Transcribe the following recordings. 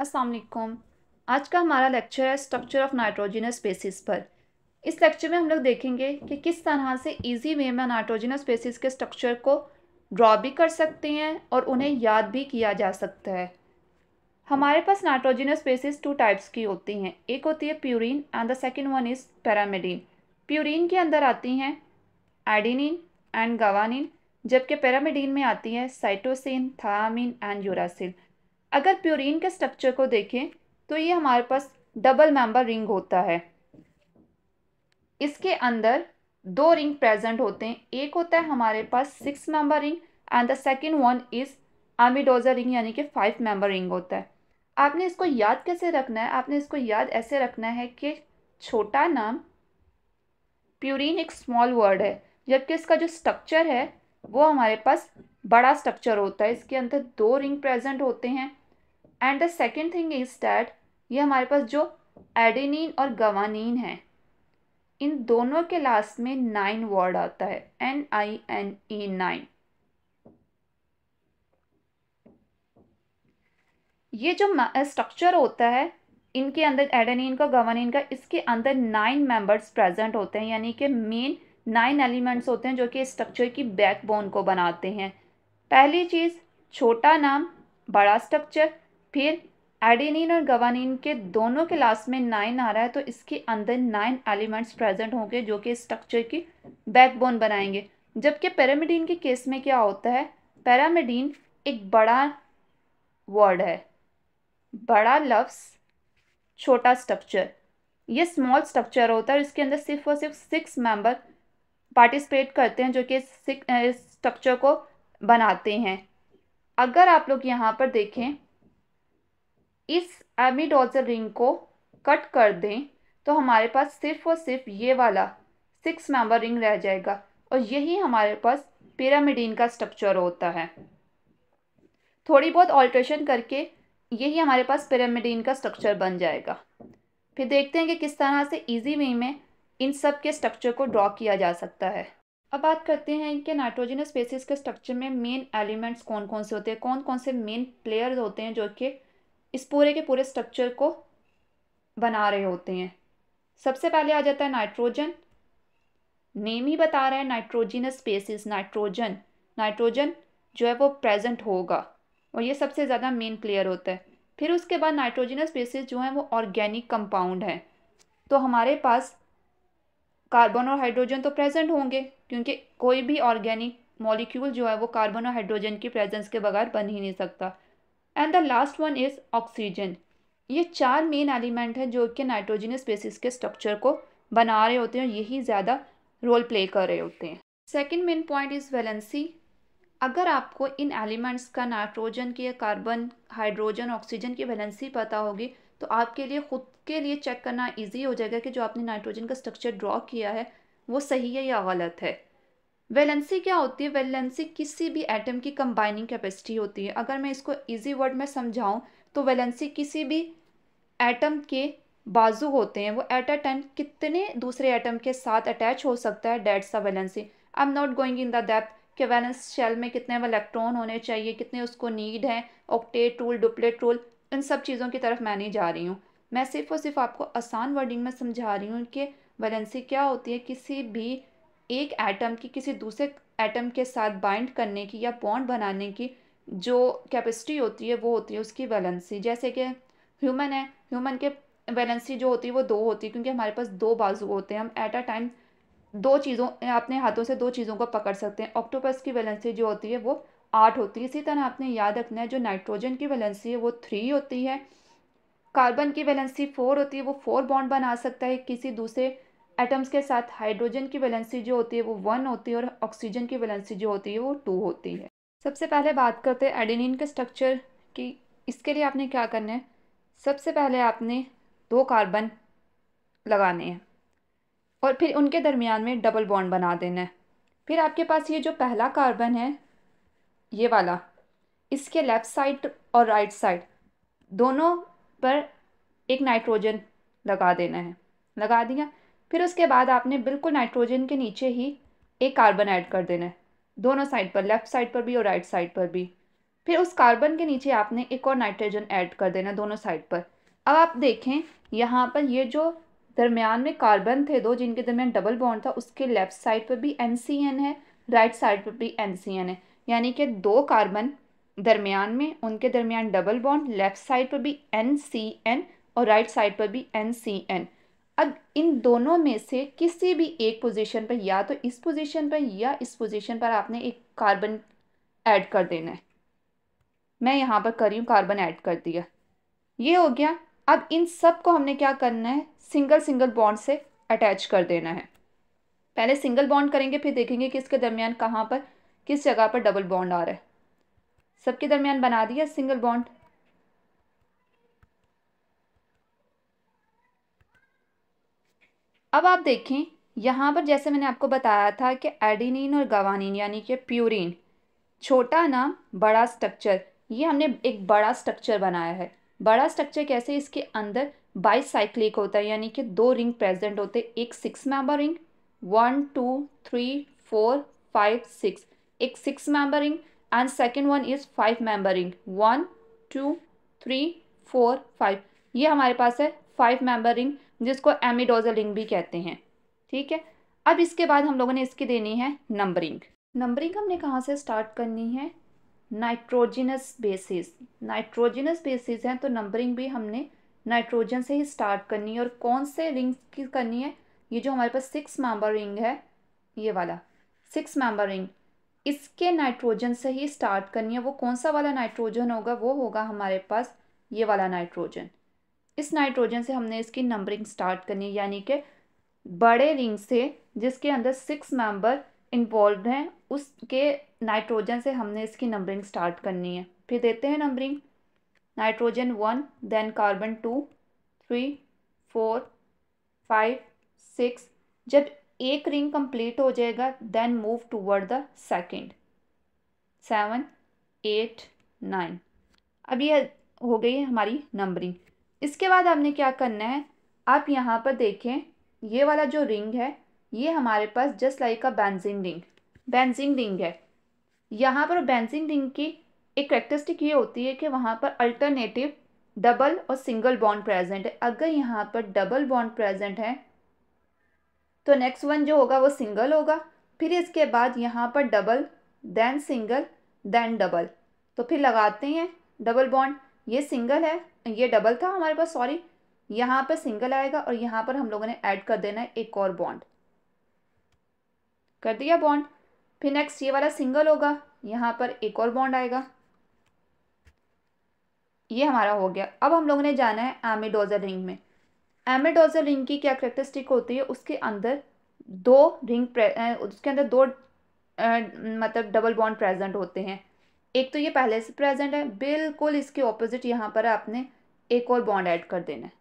अस्सलाम वालेकुम। आज का हमारा लेक्चर है स्ट्रक्चर ऑफ नाइट्रोजिनस बेसिस पर। इस लेक्चर में हम लोग देखेंगे कि किस तरह से इजी वे में नाइट्रोजिनस बेसिस के स्ट्रक्चर को ड्रॉ भी कर सकते हैं और उन्हें याद भी किया जा सकता है। हमारे पास नाइट्रोजिनस बेसिस टू टाइप्स की होती हैं, एक होती है purine and the second one is pyrimidine. Purine के अंदर आती हैं एडेनिन एंड ग्वानिन, जबकि पिरिमिडीन में आती है साइटोसिन, थाइमिन एंड यूरासिल। अगर प्यूरिन के स्ट्रक्चर को देखें तो ये हमारे पास डबल मेंबर रिंग होता है। इसके अंदर दो रिंग प्रेजेंट होते हैं, एक होता है हमारे पास 6 member ring and the second one is imidazole ring, यानी कि 5 मेंबर रिंग होता है। आपने इसको याद कैसे रखना है? आपने इसको याद ऐसे रखना है कि छोटा नाम प्यूरिन एक स्मॉल वर्ड है, जबकि इसका जो स्ट्रक्चर है वो हमारे पास बड़ा स्ट्रक्चर होता है। इसके अंदर दो रिंग प्रेजेंट होते हैं। And the second thing is that ये हमारे पास जो एडेनिन और ग्वानिन है, इन दोनों के लास्ट में 9 वर्ड आता है, NINE 9। ये जो स्ट्रक्चर होता है इनके अंदर एडेनिन का, ग्वानिन का, इसके अंदर 9 मेंबर्स प्रेजेंट होते हैं, यानी कि मेन 9 एलिमेंट्स होते हैं जो कि स्ट्रक्चर की बैकबोन को बनाते हैं। पहली चीज़ छोटा नाम बड़ा स्ट्रक्चर, फिर एडेनिन और ग्वानिन के दोनों के लास्ट में 9 आ रहा है तो इसके अंदर 9 एलिमेंट्स प्रेजेंट होंगे जो कि स्ट्रक्चर की बैकबोन बनाएंगे। जबकि पिरिमिडीन के केस में क्या होता है, पिरिमिडीन एक बड़ा वर्ड है, बड़ा लफ्ज़, छोटा स्ट्रक्चर। ये स्मॉल स्ट्रक्चर होता है और इसके अंदर सिर्फ और सिर्फ 6 मेंबर पार्टिसिपेट करते हैं जो कि स्ट्रक्चर को बनाते हैं। अगर आप लोग यहाँ पर देखें इस अमीडोजल रिंग को कट कर दें तो हमारे पास सिर्फ और सिर्फ ये वाला 6 मेंबर रिंग रह जाएगा और यही हमारे पास पिरिमिडीन का स्ट्रक्चर होता है। थोड़ी बहुत ऑल्ट्रेशन करके यही हमारे पास पिरिमिडीन का स्ट्रक्चर बन जाएगा। फिर देखते हैं कि किस तरह से ईजी वे में इन सब के स्ट्रक्चर को ड्रॉ किया जा सकता है। अब बात करते हैं कि नाइट्रोजिनस बेसिस के स्ट्रक्चर में मेन एलिमेंट्स कौन कौन से होते हैं, कौन कौन से मेन प्लेयर्स होते हैं जो कि इस पूरे के पूरे स्ट्रक्चर को बना रहे होते हैं। सबसे पहले आ जाता है नाइट्रोजन। नेम ही बता रहा है नाइट्रोजिनस बेसिस, नाइट्रोजन। नाइट्रोजन जो है वो प्रेजेंट होगा और ये सबसे ज़्यादा मेन प्लेयर होता है। फिर उसके बाद नाइट्रोजिनस बेसिस जो है वो ऑर्गेनिक कंपाउंड है, तो हमारे पास कार्बन और हाइड्रोजन तो प्रेजेंट होंगे क्योंकि कोई भी ऑर्गेनिक मॉलिक्यूल जो है वो कार्बन और हाइड्रोजन की प्रेजेंस के बगैर बन ही नहीं सकता। And the last one is oxygen. ये 4 मेन एलिमेंट हैं जो कि नाइट्रोजिनस बेसिस के स्ट्रक्चर को बना रहे होते हैं और यही ज़्यादा रोल प्ले कर रहे होते हैं। Second main point is valency. अगर आपको इन एलिमेंट्स का, नाइट्रोजन की, कार्बन, हाइड्रोजन, ऑक्सीजन की वैलेंसी पता होगी तो आपके लिए ख़ुद के लिए चेक करना इजी हो जाएगा कि जो आपने नाइट्रोजन का स्ट्रक्चर ड्रॉ किया है वो सही है या गलत है। वैलेंसी क्या होती है? वैलेंसी किसी भी एटम की कंबाइनिंग कैपेसिटी होती है। अगर मैं इसको इजी वर्ड में समझाऊं तो वैलेंसी किसी भी एटम के बाजू होते हैं, वो एट अ टाइम कितने दूसरे एटम के साथ अटैच हो सकता है, that's a valency. I am not going in the depth कि वैलेंस शेल में कितने इलेक्ट्रॉन होने चाहिए, कितने उसको नीड है, ऑक्टेट रूल, डुप्लेट रूल, इन सब चीज़ों की तरफ मैं नहीं जा रही हूँ। मैं सिर्फ और सिर्फ आपको आसान वर्डिंग में समझा रही हूँ कि वैलेंसी क्या होती है, किसी भी एक एटम की किसी दूसरे एटम के साथ बाइंड करने की या बॉन्ड बनाने की जो कैपेसिटी होती है वो होती है उसकी वैलेंसी। जैसे कि ह्यूमन है, ह्यूमन के वैलेंसी जो होती है वो 2 होती है क्योंकि हमारे पास 2 बाजू होते हैं, हम एट अ टाइम 2 चीज़ों, अपने हाथों से 2 चीज़ों को पकड़ सकते हैं। ऑक्टोपस की वैलेंसी जो होती है वो 8 होती है। इसी तरह आपने याद रखना है जो नाइट्रोजन की वैलेंसी है वो 3 होती है, कार्बन की वैलेंसी 4 होती है, वो 4 बॉन्ड बना सकता है किसी दूसरे एटम्स के साथ। हाइड्रोजन की वैलेंसी जो होती है वो 1 होती है और ऑक्सीजन की वैलेंसी जो होती है वो 2 होती है। सबसे पहले बात करते हैं एडेनिन के स्ट्रक्चर की। इसके लिए आपने क्या करना है, सबसे पहले आपने 2 कार्बन लगाने हैं और फिर उनके दरमियान में डबल बॉन्ड बना देना है। फिर आपके पास ये जो पहला कार्बन है ये वाला, इसके लेफ़्ट साइड और राइट साइड दोनों पर एक नाइट्रोजन लगा देना है, लगा दिया। फिर उसके बाद आपने बिल्कुल नाइट्रोजन के नीचे ही एक कार्बन ऐड कर देना है, दोनों साइड पर, लेफ़्ट साइड पर भी और राइट साइड पर भी। फिर उस कार्बन के नीचे आपने एक और नाइट्रोजन ऐड कर देना दोनों साइड पर। अब आप देखें यहाँ पर ये जो दरमियान में कार्बन थे दो, जिनके दरमियान डबल बॉन्ड था, उसके लेफ़्ट साइड पर भी NCN है, राइट साइड पर भी NCN है, यानी कि दो कार्बन दरमियान में, उनके दरमियान डबल बॉन्ड, लेफ़्ट साइड पर भी NCN और राइट साइड पर भी NCN। अब इन दोनों में से किसी भी एक पोजीशन पर, या तो इस पोजीशन पर या इस पोजीशन पर आपने एक कार्बन ऐड कर देना है। मैं यहाँ पर कर रही हूँ, कार्बन ऐड कर दिया, ये हो गया। अब इन सब को हमने क्या करना है, सिंगल सिंगल बॉन्ड से अटैच कर देना है। पहले सिंगल बॉन्ड करेंगे, फिर देखेंगे कि इसके दरमियान कहाँ पर, किस जगह पर डबल बॉन्ड आ रहा है। सबके दरमियान बना दिया सिंगल बॉन्ड। अब आप देखें यहाँ पर, जैसे मैंने आपको बताया था कि एडेनिन और ग्वानिन यानी कि प्यूरिन, छोटा नाम बड़ा स्ट्रक्चर, ये हमने एक बड़ा स्ट्रक्चर बनाया है। बड़ा स्ट्रक्चर कैसे, इसके अंदर बाईसाइक्लिक होता है, यानी कि दो रिंग प्रेजेंट होते हैं, एक 6 मेंबर रिंग 1 2 3 4 5 6, एक 6 member ring and second one is 5 member ring 1 2 3 4 5, ये हमारे पास है 5 मेंबर रिंग, जिसको अमीडोजल रिंग भी कहते हैं। ठीक है, अब इसके बाद हम लोगों ने इसकी देनी है नंबरिंग। नंबरिंग हमने कहाँ से स्टार्ट करनी है, नाइट्रोजिनस बेसिस। नाइट्रोजिनस बेसिस हैं तो नंबरिंग भी हमने नाइट्रोजन से ही स्टार्ट करनी है। और कौन से रिंग्स की करनी है, ये जो हमारे पास 6 मेंबर रिंग है, ये वाला 6 मेंबर रिंग, इसके नाइट्रोजन से ही स्टार्ट करनी है। वो कौन सा वाला नाइट्रोजन होगा, वो होगा हमारे पास ये वाला नाइट्रोजन। इस नाइट्रोजन से हमने इसकी नंबरिंग स्टार्ट करनी है, यानी कि बड़े रिंग से जिसके अंदर 6 मेंबर इन्वॉल्व हैं, उसके नाइट्रोजन से हमने इसकी नंबरिंग स्टार्ट करनी है। फिर देते हैं नंबरिंग, नाइट्रोजन 1, देन कार्बन 2 3 4 5 6। जब एक रिंग कंप्लीट हो जाएगा then move toward the second 7 8 9। अब ये हो गई हमारी नंबरिंग। इसके बाद हमने क्या करना है, आप यहाँ पर देखें ये वाला जो रिंग है, ये हमारे पास just like a benzene ring, benzene ring है। यहाँ पर बेंजीन रिंग की एक कैरेक्टरिस्टिक ये होती है कि वहाँ पर अल्टरनेटिव डबल और सिंगल बॉन्ड प्रेजेंट है। अगर यहाँ पर डबल बॉन्ड प्रेजेंट है तो नेक्स्ट वन जो होगा वो सिंगल होगा, फिर इसके बाद यहाँ पर double, then single, then double. तो फिर लगाते हैं डबल बॉन्ड, ये सिंगल है, ये डबल था हमारे पास, सॉरी, यहाँ पर सिंगल आएगा और यहाँ पर हम लोगों ने ऐड कर देना है एक और बॉन्ड, कर दिया बॉन्ड। फिर नेक्स्ट ये वाला सिंगल होगा, यहाँ पर एक और बॉन्ड आएगा, ये हमारा हो गया। अब हम लोगों ने जाना है अमीडोजल रिंग में। अमीडोजल रिंग की क्या कैरेक्टरिस्टिक होती है, उसके अंदर दो रिंग, उसके अंदर दो मतलब डबल बॉन्ड प्रेजेंट होते हैं। एक तो ये पहले से प्रेजेंट है, बिल्कुल इसके ऑपोजिट यहाँ पर आपने एक और बॉन्ड ऐड कर देना है,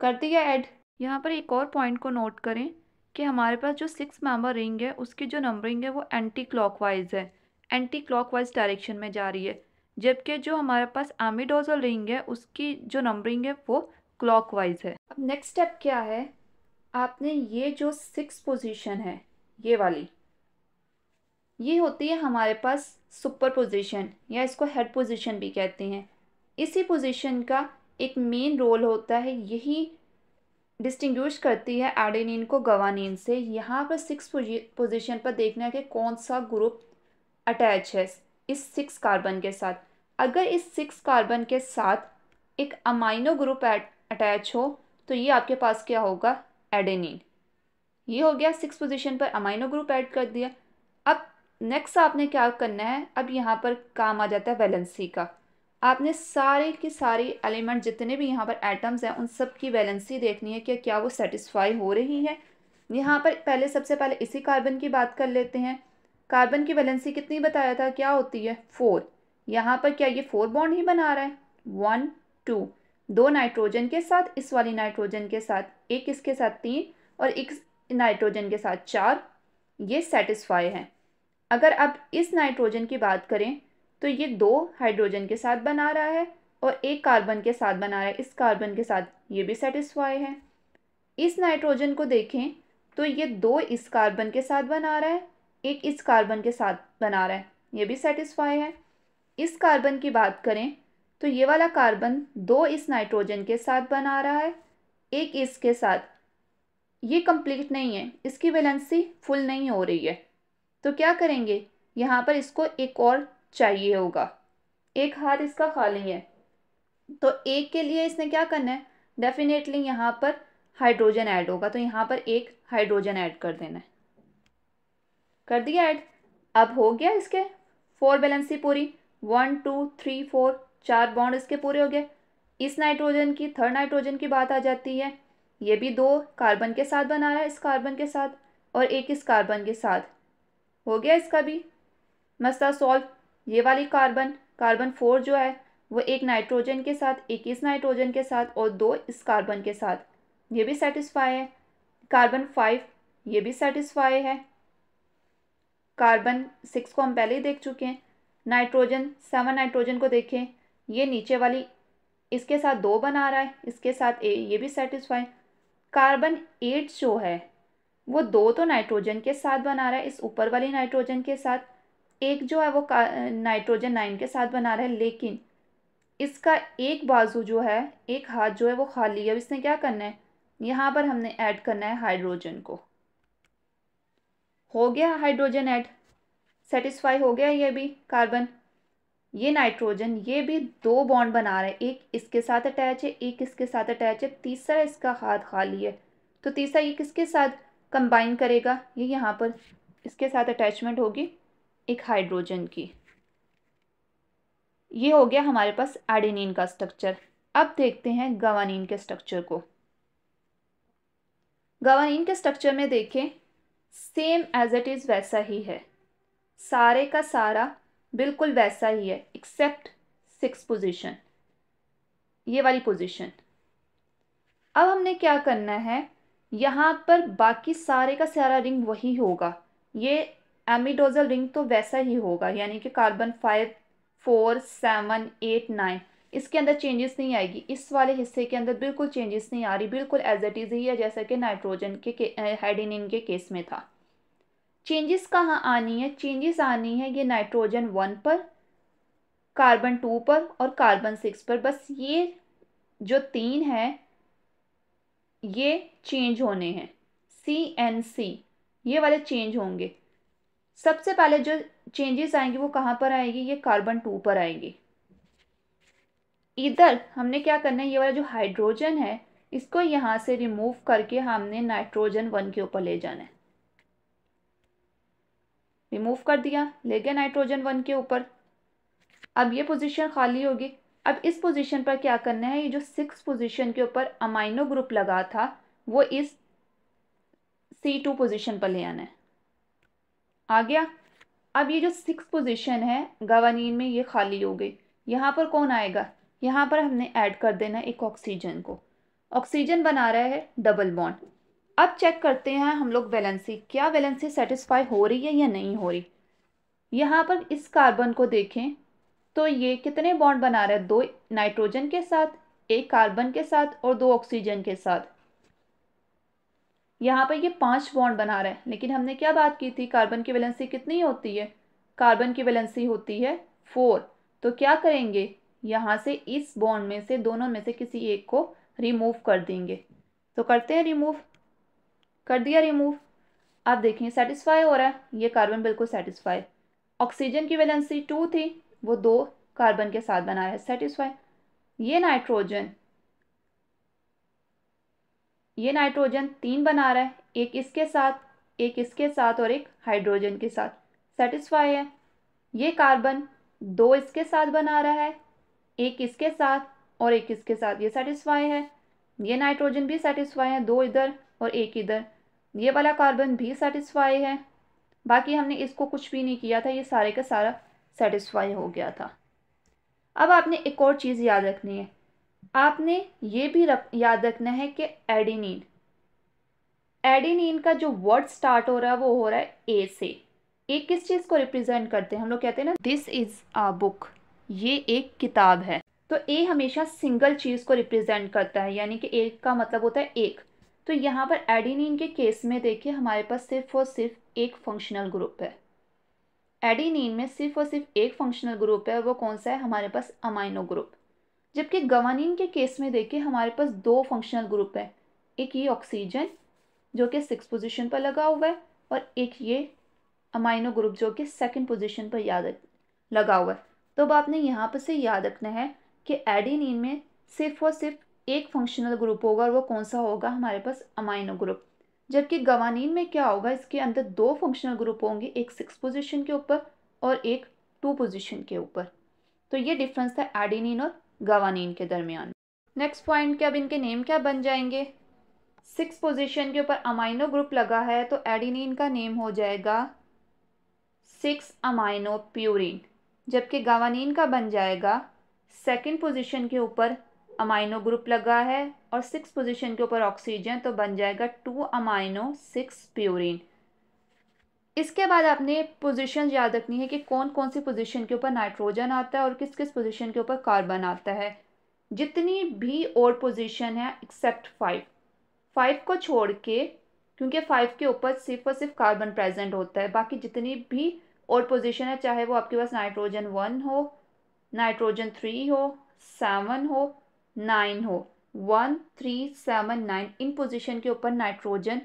कर दिया ऐड। यहाँ पर एक और पॉइंट को नोट करें कि हमारे पास जो 6 मेंबर रिंग है, उसकी जो नंबरिंग है वो एंटी क्लॉकवाइज है, एंटी क्लॉकवाइज डायरेक्शन में जा रही है, जबकि जो हमारे पास अमीडोजल रिंग है उसकी जो नंबरिंग है वो क्लॉकवाइज है। अब नेक्स्ट स्टेप क्या है, आपने ये जो 6 पोजीशन है ये वाली, ये होती है हमारे पास सुपर पोजीशन, या इसको हेड पोजीशन भी कहते हैं। इसी पोजीशन का एक मेन रोल होता है, यही डिस्टिंग्विश करती है एडेनिन को ग्वानिन से। यहाँ पर 6 पोजीशन पर देखना है कि कौन सा ग्रुप अटैच है इस 6 कार्बन के साथ। अगर इस 6 कार्बन के साथ एक अमाइनो ग्रुप अटैच हो तो ये आपके पास क्या होगा, एडेनिन। ये हो गया, 6 पोजीशन पर अमाइनो ग्रुप ऐड कर दिया। अब नेक्स्ट आपने क्या करना है, अब यहाँ पर काम आ जाता है वैलेंसी का। आपने सारे के सारे एलिमेंट जितने भी यहाँ पर एटम्स हैं उन सब की वैलेंसी देखनी है कि क्या वो सेटिस्फाई हो रही है। यहाँ पर पहले सबसे पहले इसी कार्बन की बात कर लेते हैं। कार्बन की वैलेंसी कितनी बताया था, क्या होती है, 4। यहाँ पर क्या ये 4 बॉन्ड ही बना रहा है, 1 2, दो नाइट्रोजन के साथ, इस वाली नाइट्रोजन के साथ एक, इसके साथ 3 और एक नाइट्रोजन के साथ 4, ये सेटिस्फाई है। अगर आप इस नाइट्रोजन की बात करें तो ये 2 हाइड्रोजन के साथ बना रहा है और एक कार्बन के साथ बना रहा है, इस कार्बन के साथ ये भी सेटिस्फाई है। इस नाइट्रोजन को देखें तो ये 2 इस कार्बन के साथ बना रहा है, एक इस कार्बन के साथ बना रहा है, ये भी सेटिस्फाई है। इस कार्बन की बात करें तो ये वाला कार्बन दो इस नाइट्रोजन के साथ बना रहा है, एक इसके साथ। ये कंप्लीट नहीं है, इसकी वैलेंसी फुल नहीं हो रही है, तो क्या करेंगे यहाँ पर इसको एक और चाहिए होगा। एक हाथ इसका खाली है तो एक के लिए इसने क्या करना है, डेफिनेटली यहाँ पर हाइड्रोजन ऐड होगा, तो यहाँ पर एक हाइड्रोजन ऐड कर देना है। कर दिया ऐड। अब हो गया इसके फोर वैलेंसी पूरी, 1 2 3 4 चार बॉन्ड इसके पूरे हो गए। इस नाइट्रोजन की, थर्ड नाइट्रोजन की बात आ जाती है। ये भी दो कार्बन के साथ बना रहा है, इस कार्बन के साथ और एक इस कार्बन के साथ। हो गया इसका भी मसला सॉल्व। ये वाली कार्बन 4 जो है वो एक नाइट्रोजन के साथ, एक इस नाइट्रोजन के साथ और दो इस कार्बन के साथ, ये भी सेटिस्फाई है। कार्बन 5 ये भी सेटिस्फाई है। कार्बन 6 को हम पहले ही देख चुके हैं। नाइट्रोजन 7 नाइट्रोजन को देखें, ये नीचे वाली इसके साथ दो बना रहा है, इसके साथ ये भी सेटिस्फाई। कार्बन 8 जो है वो दो तो नाइट्रोजन के साथ बना रहा है, इस ऊपर वाली नाइट्रोजन के साथ, एक जो है वो नाइट्रोजन 9 के साथ बना रहा है, लेकिन इसका एक बाजू जो है, एक हाथ जो है वो खाली है। अब इसने क्या करना है, यहाँ पर हमने ऐड करना है हाइड्रोजन को। हो गया हाइड्रोजन ऐड, सेटिस्फाई हो गया ये भी कार्बन। ये नाइट्रोजन ये भी दो बॉन्ड बना रहा है, एक इसके साथ अटैच है, एक इसके साथ अटैच है, तीसरा इसका हाथ खाली है, तो तीसरा ये किसके साथ कंबाइन करेगा, ये यहाँ पर इसके साथ अटैचमेंट होगी एक हाइड्रोजन की। ये हो गया हमारे पास एडेनिन का स्ट्रक्चर। अब देखते हैं ग्वानिन के स्ट्रक्चर को। ग्वानिन के स्ट्रक्चर में देखें, सेम एज इट इज़ वैसा ही है, सारे का सारा बिल्कुल वैसा ही है, एक्सेप्ट 6 पोजीशन, ये वाली पोजीशन। अब हमने क्या करना है, यहाँ पर बाकी सारे का सारा रिंग वही होगा, ये अमीडोजल रिंग तो वैसा ही होगा, यानी कि कार्बन 5 4 7 8 9 इसके अंदर चेंजेस नहीं आएगी। इस वाले हिस्से के अंदर बिल्कुल चेंजेस नहीं आ रही, बिल्कुल एज इट इज़ ही है, जैसा कि नाइट्रोजन के एडेनिन के केस में था। चेंजेस कहाँ आनी है, चेंजेस आनी है ये नाइट्रोजन 1 पर, कार्बन 2 पर और कार्बन 6 पर, बस ये जो 3 है ये चेंज होने हैं, CNC ये वाले चेंज होंगे। सबसे पहले जो चेंजेस आएंगे वो कहाँ पर आएगी, ये कार्बन 2 पर आएंगी। इधर हमने क्या करना है, ये वाला जो हाइड्रोजन है इसको यहाँ से रिमूव करके हमने नाइट्रोजन 1 के ऊपर ले जाना है। रिमूव कर दिया, ले गया नाइट्रोजन 1 के ऊपर। अब ये पोजीशन खाली होगी। अब इस पोजीशन पर क्या करना है, ये जो 6 पोजीशन के ऊपर अमाइनो ग्रुप लगा था वो इस C2 पोजीशन पर ले आना है। आ गया। अब ये जो 6 पोजीशन है ग्वानिन में ये खाली हो गई, यहाँ पर कौन आएगा, यहाँ पर हमने ऐड कर देना एक ऑक्सीजन को। ऑक्सीजन बना रहा है डबल बॉन्ड। अब चेक करते हैं हम लोग वैलेंसी, क्या वैलेंसी सेटिस्फाई हो रही है या नहीं हो रही। यहाँ पर इस कार्बन को देखें तो ये कितने बॉन्ड बना रहा है, 2 नाइट्रोजन के साथ, 1 कार्बन के साथ और 2 ऑक्सीजन के साथ। यहाँ पर ये 5 बॉन्ड बना रहा है, लेकिन हमने क्या बात की थी, कार्बन की वैलेंसी कितनी होती है, कार्बन की वैलेंसी होती है 4। तो क्या करेंगे, यहाँ से इस बॉन्ड में से दोनों में से किसी एक को रिमूव कर देंगे। तो करते हैं रिमूव, कर दिया रिमूव। आप देखिए सेटिस्फाई हो रहा है, ये कार्बन बिल्कुल सेटिस्फाई। ऑक्सीजन की वैलेंसी 2 थी, वो 2 कार्बन के साथ बना रहा है, सेटिस्फाई। ये नाइट्रोजन 3 बना रहा है, एक इसके साथ, एक इसके साथ और एक हाइड्रोजन के साथ, सेटिस्फाई है। ये कार्बन 2 इसके साथ बना रहा है, एक इसके साथ और एक इसके साथ, ये सेटिस्फाई है। ये नाइट्रोजन भी सेटिस्फाई है, 2 इधर और 1 इधर। ये वाला कार्बन भी सेटिस्फाई है, बाकी हमने इसको कुछ भी नहीं किया था, ये सारे का सारा सेटिस्फाई हो गया था। अब आपने एक और चीज़ याद रखनी है, आपने ये भी याद रखना है कि एडेनिन का जो वर्ड स्टार्ट हो रहा है वो हो रहा है ए से। ए किस चीज़ को रिप्रेजेंट करते हैं, हम लोग कहते हैं ना दिस इज़ अ बुक, ये एक किताब है, तो ए हमेशा सिंगल चीज़ को रिप्रेजेंट करता है, यानी कि एक का मतलब होता है एक। तो यहाँ पर एडेनिन के केस में देखिए हमारे पास सिर्फ और सिर्फ एक फंक्शनल ग्रुप है, एडेनिन में सिर्फ और सिर्फ एक फंक्शनल ग्रुप है, वो कौन सा है? हमारे पास अमाइनो ग्रुप। जबकि ग्वानिन के केस में देखिए हमारे पास दो फंक्शनल ग्रुप है, एक ये ऑक्सीजन जो कि 6 पोजीशन पर लगा हुआ है और एक ये अमाइनो ग्रुप जो कि 2nd पोजीशन पर लगा हुआ है। तो अब आपने यहाँ पर से याद रखना है कि एडेनिन में सिर्फ और सिर्फ एक फंक्शनल ग्रुप होगा और वो कौन सा होगा? हमारे पास अमाइनो ग्रुप। जबकि ग्वानिन में क्या होगा? इसके अंदर दो फंक्शनल ग्रुप होंगे, एक 6 पोजीशन के ऊपर और एक 2 पोजीशन के ऊपर। तो ये डिफरेंस था एडेनिन और ग्वानिन के दरमियान। नेक्स्ट पॉइंट के अब इनके नेम क्या बन जाएंगे? 6 पोजीशन के ऊपर अमाइनो ग्रुप लगा है तो एडेनिन का नेम हो जाएगा 6 अमाइनो प्यूरिन, जबकि ग्वानिन का बन जाएगा 2nd पोजीशन के ऊपर अमाइनो ग्रुप लगा है और 6 पोजीशन के ऊपर ऑक्सीजन, तो बन जाएगा 2 अमाइनो 6 प्यूरिन। इसके बाद आपने पोजीशन याद रखनी है कि कौन कौन सी पोजीशन के ऊपर नाइट्रोजन आता है और किस किस पोजीशन के ऊपर कार्बन आता है। जितनी भी और पोजीशन है एक्सेप्ट 5 को छोड़ के, क्योंकि 5 के ऊपर सिर्फ और सिर्फ कार्बन प्रेजेंट होता है। बाकी जितनी भी और पोजीशन है, चाहे वो आपके पास नाइट्रोजन 1 हो, नाइट्रोजन 3 हो, 7 हो, 9 हो, 1, 3, 7, 9 इन पोजीशन के ऊपर नाइट्रोजन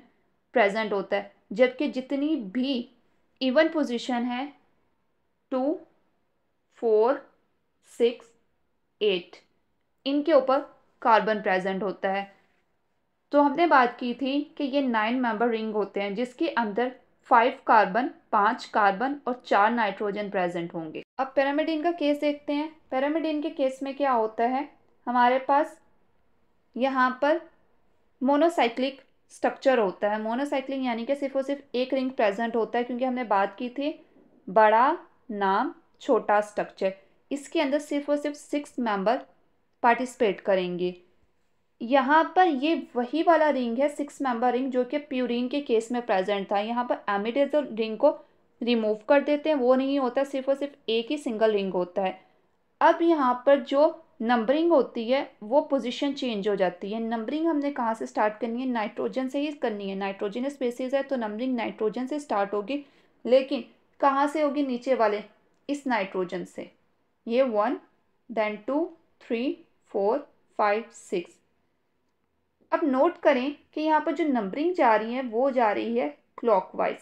प्रेजेंट होता है। जबकि जितनी भी इवन पोजीशन है 2, 4, 6, 8 इनके ऊपर कार्बन प्रेजेंट होता है। तो हमने बात की थी कि ये 9 मेंबर रिंग होते हैं जिसके अंदर 5 कार्बन, 5 कार्बन और 4 नाइट्रोजन प्रेजेंट होंगे। अब पिरिमिडीन का केस देखते हैं। पिरिमिडीन के केस में क्या होता है? हमारे पास यहाँ पर मोनोसाइक्लिक स्ट्रक्चर होता है। मोनोसाइक्लिक यानी कि सिर्फ और सिर्फ एक रिंग प्रेजेंट होता है, क्योंकि हमने बात की थी बड़ा नाम छोटा स्ट्रक्चर। इसके अंदर सिर्फ और सिर्फ 6 मेंबर पार्टिसिपेट करेंगे। यहाँ पर ये वही वाला रिंग है 6 मेंबर रिंग जो कि प्यूरिन के केस में प्रेजेंट था। यहाँ पर अमीडोजल रिंग को रिमूव कर देते हैं, वो नहीं होता, सिर्फ और सिर्फ एक ही सिंगल रिंग होता है। अब यहाँ पर जो नंबरिंग होती है वो पोजीशन चेंज हो जाती है। नंबरिंग हमने कहाँ से स्टार्ट करनी है? नाइट्रोजन से ही करनी है। नाइट्रोजिनस बेसिस है तो नंबरिंग नाइट्रोजन से स्टार्ट होगी, लेकिन कहाँ से होगी? नीचे वाले इस नाइट्रोजन से। ये 1, देन 2, 3, 4, 5, 6। अब नोट करें कि यहाँ पर जो नंबरिंग जा रही है वो जा रही है क्लॉकवाइज।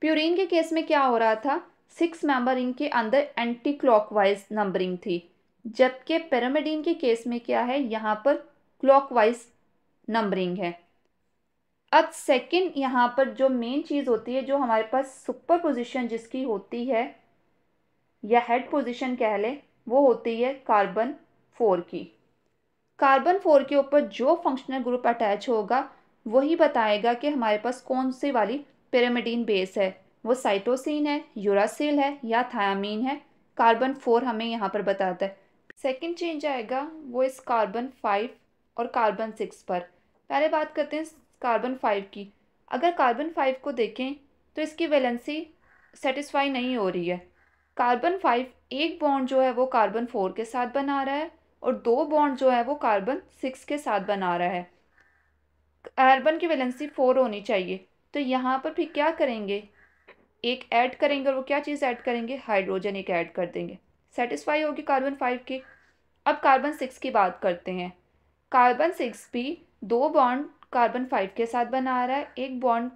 प्यूरिन के केस में क्या हो रहा था? 6 मेंबर रिंग के अंदर एंटी क्लॉकवाइज नंबरिंग थी, जबकि पिरिमिडीन के केस में क्या है? यहाँ पर क्लॉकवाइज नंबरिंग है। अब सेकंड यहाँ पर जो मेन चीज़ होती है, जो हमारे पास सुपर पोजीशन जिसकी होती है या हेड पोजीशन कह ले, वो होती है कार्बन 4 की। कार्बन 4 के ऊपर जो फंक्शनल ग्रुप अटैच होगा वही बताएगा कि हमारे पास कौन सी वाली पिरिमिडीन बेस है। वो साइटोसिन है, यूरासिल है या थाइमिन है। कार्बन 4 हमें यहाँ पर बताता है। सेकंड चेंज आएगा वो इस कार्बन 5 और कार्बन 6 पर। पहले बात करते हैं कार्बन 5 की। अगर कार्बन 5 को देखें तो इसकी वैलेंसी सेटिस्फाई नहीं हो रही है। कार्बन 5 एक बॉन्ड जो है वो कार्बन 4 के साथ बना रहा है और 2 बॉन्ड जो है वो कार्बन 6 के साथ बना रहा है। कार्बन की वैलेंसी 4 होनी चाहिए, तो यहाँ पर फिर क्या करेंगे? एक ऐड करेंगे और वो क्या चीज़ ऐड करेंगे? हाइड्रोजन एक ऐड कर देंगे। सेटिस्फाई होगी कार्बन 5 की। अब कार्बन 6 की बात करते हैं। कार्बन 6 भी 2 बॉन्ड कार्बन 5 के साथ बना रहा है, एक बॉन्ड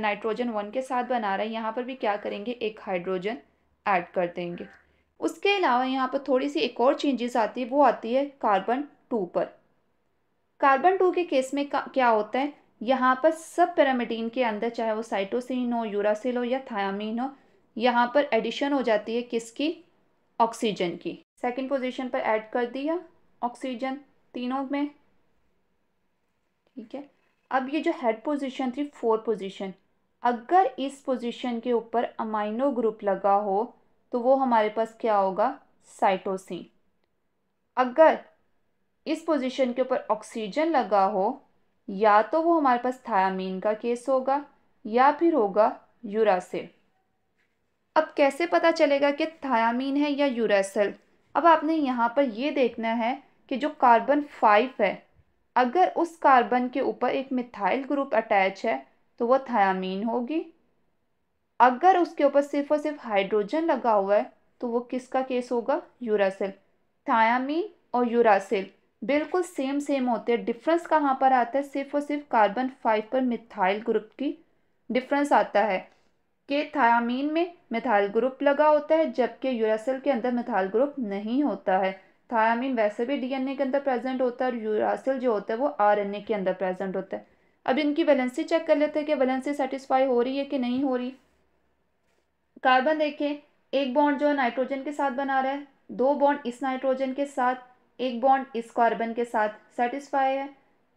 नाइट्रोजन 1 के साथ बना रहा है। यहाँ पर भी क्या करेंगे? एक हाइड्रोजन ऐड कर देंगे। उसके अलावा यहाँ पर थोड़ी सी एक और चेंजेस आती है, वो आती है कार्बन 2 पर। कार्बन 2 के केस में क्या होता है? यहाँ पर सब पिरिमिडीन के अंदर, चाहे वो साइटोसिन हो, यूरासिल हो या थाइमिन हो, यहाँ पर एडिशन हो जाती है किसकी? ऑक्सीजन की। 2nd पोजीशन पर ऐड कर दिया ऑक्सीजन तीनों में, ठीक है। अब ये जो हेड पोजीशन थी 4 पोजीशन, अगर इस पोजीशन के ऊपर अमाइनो ग्रुप लगा हो तो वो हमारे पास क्या होगा? साइटोसिन। अगर इस पोजीशन के ऊपर ऑक्सीजन लगा हो, या तो वो हमारे पास थाइमिन का केस होगा या फिर होगा यूरासिल। अब कैसे पता चलेगा कि थाइमिन है या यूरासिल? अब आपने यहाँ पर ये देखना है कि जो कार्बन 5 है, अगर उस कार्बन के ऊपर एक मिथाइल ग्रुप अटैच है तो वो थाइमिन होगी। अगर उसके ऊपर सिर्फ और सिर्फ हाइड्रोजन लगा हुआ है तो वो किसका केस होगा? यूरासिल। थाइमिन और यूरासिल बिल्कुल सेम होते हैं। डिफरेंस कहाँ पर आता है? सिर्फ और सिर्फ कार्बन 5 पर मिथाइल ग्रुप की डिफरेंस आता है कि थाइमिन में मिथाइल ग्रुप लगा होता है जबकि यूरासिल के अंदर मिथाइल ग्रुप नहीं होता है। थाइमिन वैसे भी डीएनए के अंदर प्रेजेंट होता है और यूरासिल जो होता है वो आरएनए के अंदर प्रेजेंट होता है। अब इनकी वैलेंसी चेक कर लेते हैं कि वैलेंसी सेटिस्फाई हो रही है कि नहीं हो रही। कार्बन देखें, एक बॉन्ड जो नाइट्रोजन के साथ बना रहा है, दो बॉन्ड इस नाइट्रोजन के साथ, एक बॉन्ड इस कार्बन के साथ सेटिस्फाई है।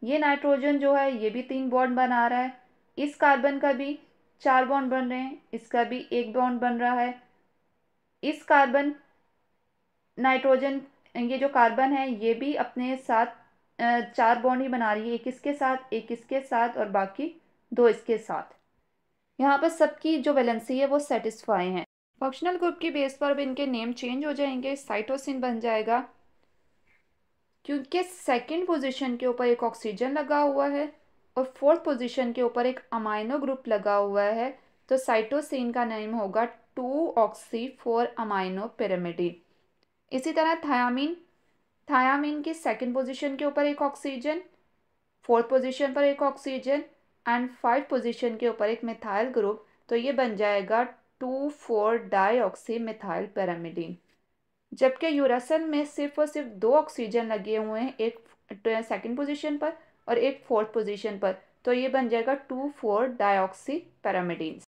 ये नाइट्रोजन जो है ये भी 3 बॉन्ड बना रहा है, इस कार्बन का भी 4 बॉन्ड बन रहे हैं, इसका भी 1 बॉन्ड बन रहा है। इस कार्बन नाइट्रोजन ये जो कार्बन है ये भी अपने साथ 4 बॉन्ड ही बना रही है, एक इसके साथ और बाकी 2 इसके साथ। यहाँ पर सबकी जो वैलेंसी है वो सेटिस्फाई है। फंक्शनल ग्रुप की बेस पर अब इनके नेम चेंज हो जाएंगे, साइटोसिन बन जाएगा क्योंकि सेकंड पोजीशन के ऊपर एक ऑक्सीजन लगा हुआ है और फोर्थ पोजीशन के ऊपर एक अमाइनो ग्रुप लगा हुआ है, तो साइटोसिन का नेम होगा 2-oxy-4-amino पिरिमिडीन। इसी तरह थाइमिन की सेकंड पोजीशन के ऊपर एक ऑक्सीजन, फोर्थ पोजीशन पर एक ऑक्सीजन एंड 5 पोजीशन के ऊपर एक मिथाइल ग्रुप, तो ये बन जाएगा 2,4-डाइऑक्सी-मिथाइल पिरिमिडीन। जबकि यूरासिल में सिर्फ और सिर्फ 2 ऑक्सीजन लगे हुए हैं, एक सेकंड पोजीशन पर और एक फोर्थ पोजीशन पर, तो ये बन जाएगा 2,4-डाइऑक्सी पिरिमिडीन।